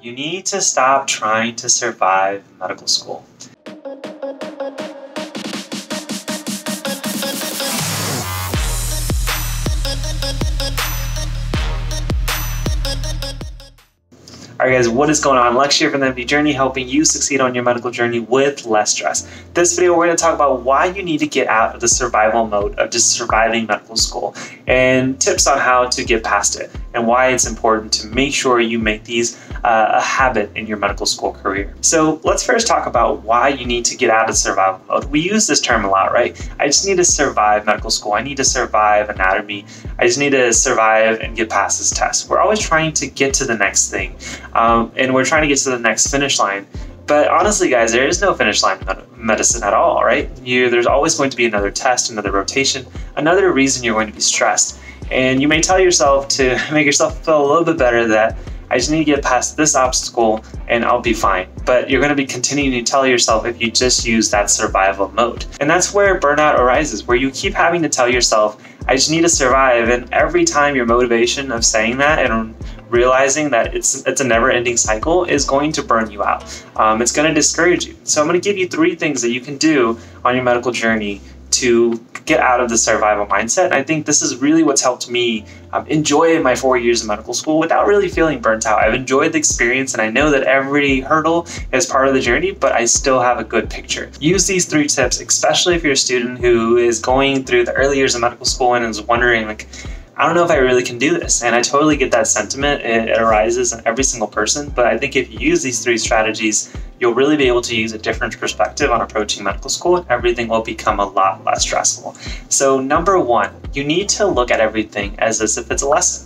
You need to stop trying to survive medical school. Alright guys, what is going on? Lex here from the MD Journey, helping you succeed on your medical journey with less stress. This video, we're going to talk about why you need to get out of the survival mode of just surviving medical school and tips on how to get past it and why it's important to make sure you make these a habit in your medical school career. So let's first talk about why you need to get out of survival mode. We use this term a lot, right? I just need to survive medical school. I need to survive anatomy. I just need to survive and get past this test. We're always trying to get to the next thing. And we're trying to get to the next finish line. But honestly, guys, there is no finish line in medicine at all, right? There's always going to be another test, another rotation, another reason you're going to be stressed. And you may tell yourself to make yourself feel a little bit better that I just need to get past this obstacle and I'll be fine. But you're going to be continuing to tell yourself if you just use that survival mode. And that's where burnout arises, where you keep having to tell yourself, I just need to survive. And every time your motivation of saying that and realizing that it's a never-ending cycle is going to burn you out. It's going to discourage you. So I'm going to give you three things that you can do on your medical journey to get out of the survival mindset. And I think this is really what's helped me enjoy my 4 years of medical school without really feeling burnt out. I've enjoyed the experience and I know that every hurdle is part of the journey, but I still have a good picture. Use these three tips, especially if you're a student who is going through the early years of medical school and is wondering, like, I don't know if I really can do this. And I totally get that sentiment. It arises in every single person. But I think if you use these three strategies, you'll really be able to use a different perspective on approaching medical school, and everything will become a lot less stressful. So number 1, you need to look at everything as if it's a lesson.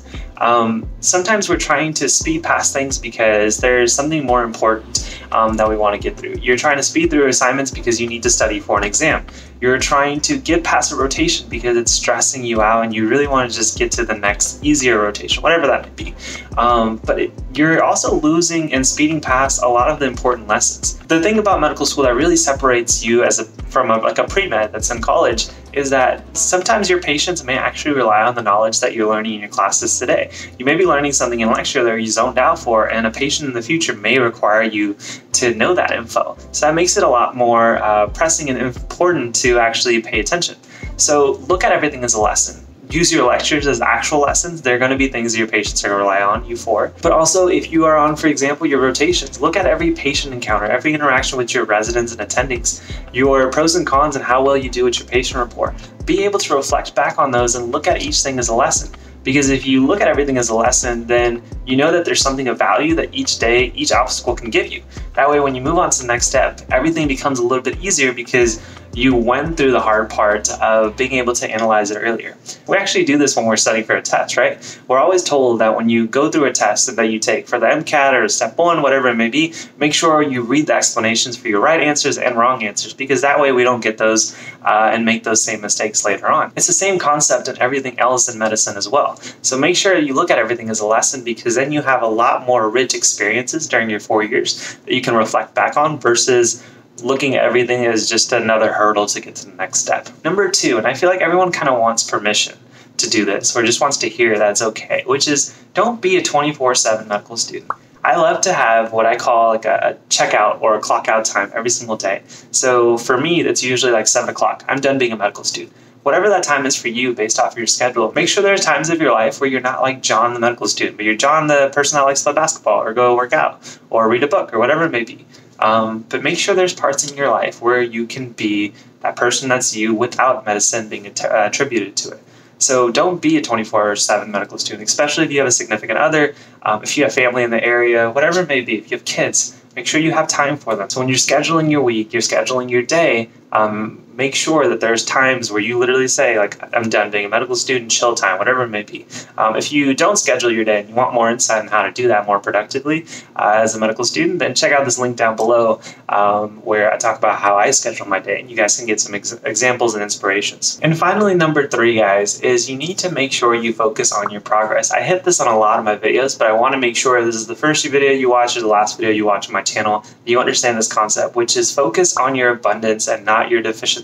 Sometimes we're trying to speed past things because there's something more important that we want to get through. You're trying to speed through assignments because you need to study for an exam. You're trying to get past a rotation because it's stressing you out and you really want to just get to the next easier rotation, whatever that might be. You're also losing and speeding past a lot of the important lessons. The thing about medical school that really separates you from a pre-med that's in college is that sometimes your patients may actually rely on the knowledge that you're learning in your classes today. You may be learning something in lecture that you zoned out for, and a patient in the future may require you to know that info. So that makes it a lot more pressing and important to actually pay attention. So look at everything as a lesson. Use your lectures as actual lessons. They're going to be things that your patients are going to rely on you for. But also, if you are on, for example, your rotations, look at every patient encounter, every interaction with your residents and attendings, your pros and cons and how well you do with your patient rapport. Be able to reflect back on those and look at each thing as a lesson. Because if you look at everything as a lesson, then you know that there's something of value that each day, each obstacle can give you. That way, when you move on to the next step, everything becomes a little bit easier because you went through the hard part of being able to analyze it earlier. We actually do this when we're studying for a test, right? We're always told that when you go through a test that you take for the MCAT or step 1, whatever it may be, make sure you read the explanations for your right answers and wrong answers, because that way we don't get those and make those same mistakes later on. It's the same concept in everything else in medicine as well. So make sure you look at everything as a lesson, because then you have a lot more rich experiences during your 4 years that you can reflect back on versus looking at everything as just another hurdle to get to the next step. Number 2, and I feel like everyone kind of wants permission to do this or just wants to hear that it's okay, which is don't be a 24/7 medical student. I love to have what I call like a checkout or a clock out time every single day. So for me, that's usually like 7 o'clock. I'm done being a medical student. Whatever that time is for you based off of your schedule, make sure there are times of your life where you're not like John the medical student, but you're John the person that likes to play basketball or go work out or read a book or whatever it may be. But make sure there's parts in your life where you can be that person that's you without medicine being attributed to it. So don't be a 24/7 medical student, especially if you have a significant other, if you have family in the area, whatever it may be. If you have kids, make sure you have time for them. So when you're scheduling your week, you're scheduling your day, make sure that there's times where you literally say, like, I'm done being a medical student, chill time, whatever it may be. If you don't schedule your day and you want more insight on how to do that more productively as a medical student, then check out this link down below where I talk about how I schedule my day, and you guys can get some examples and inspirations. And finally, number 3, guys, is you need to make sure you focus on your progress. I hit this on a lot of my videos, but I want to make sure this is the first video you watch or the last video you watch on my channel, you understand this concept, which is focus on your abundance and not your deficiency.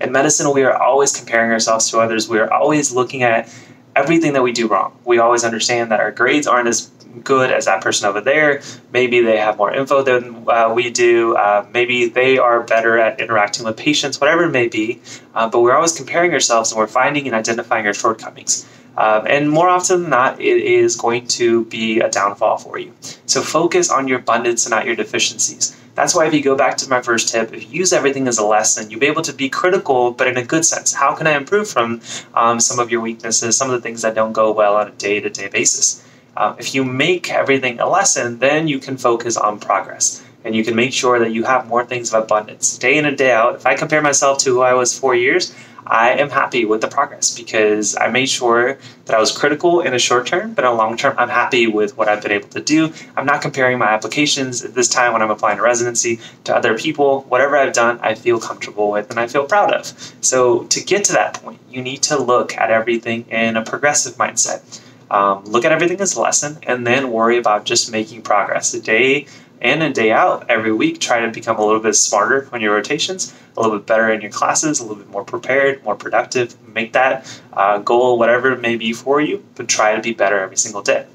In medicine, we are always comparing ourselves to others. We are always looking at everything that we do wrong. We always understand that our grades aren't as good as that person over there. Maybe they have more info than we do. Maybe they are better at interacting with patients, whatever it may be. But we're always comparing ourselves, and we're finding and identifying our shortcomings. And more often than not, it is going to be a downfall for you. So focus on your abundance and not your deficiencies. That's why if you go back to my first tip, if you use everything as a lesson, you'll be able to be critical, but in a good sense. How can I improve from some of your weaknesses, some of the things that don't go well on a day-to-day basis? If you make everything a lesson, then you can focus on progress. And you can make sure that you have more things of abundance. Day in and day out, if I compare myself to who I was 4 years, I am happy with the progress because I made sure that I was critical in the short term, but in the long term, I'm happy with what I've been able to do. I'm not comparing my applications at this time when I'm applying to residency to other people. Whatever I've done, I feel comfortable with and I feel proud of. So to get to that point, you need to look at everything in a progressive mindset. Look at everything as a lesson and then worry about just making progress. A day in and day out, every week, try to become a little bit smarter on your rotations, a little bit better in your classes, a little bit more prepared, more productive. Make that goal, whatever it may be for you, but try to be better every single day.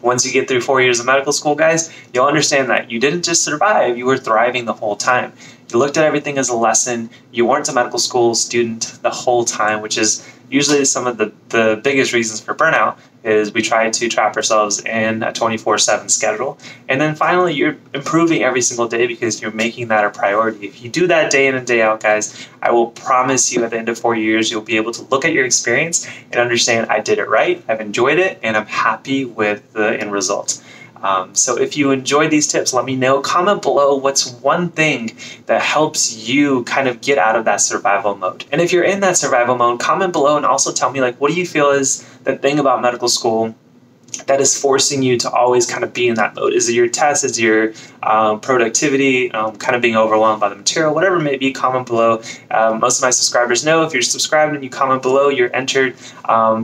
Once you get through 4 years of medical school, guys, you'll understand that you didn't just survive, you were thriving the whole time. You looked at everything as a lesson. You weren't a medical school student the whole time, which is usually some of the biggest reasons for burnout is we try to trap ourselves in a 24/7 schedule. And then finally, you're improving every single day because you're making that a priority. If you do that day in and day out, guys, I will promise you at the end of 4 years, you'll be able to look at your experience and understand I did it right, I've enjoyed it, and I'm happy with the end result. So if you enjoyed these tips, let me know. Comment below what's one thing that helps you kind of get out of that survival mode. And if you're in that survival mode, comment below and also tell me, like, what do you feel is the thing about medical school that is forcing you to always kind of be in that mode? Is it your tests? Is it your productivity? Kind of being overwhelmed by the material? Whatever it may be, comment below. Most of my subscribers know if you're subscribed and you comment below, you're entered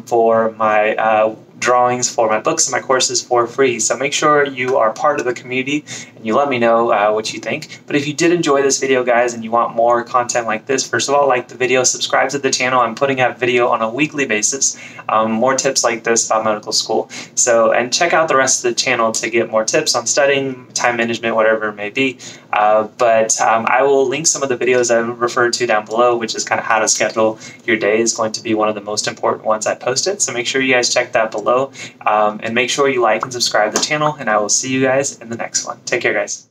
for my drawings for my books and my courses for free. So make sure you are part of the community and you let me know what you think. But if you did enjoy this video, guys, and you want more content like this, first of all, like the video, subscribe to the channel. I'm putting out video on a weekly basis, more tips like this about medical school. So, and check out the rest of the channel to get more tips on studying, time management, whatever it may be. I will link some of the videos I referred to down below, which is kind of how to schedule your day is going to be one of the most important ones I posted. So make sure you guys check that below. And make sure you like and subscribe to the channel, and I will see you guys in the next one. Take care, guys.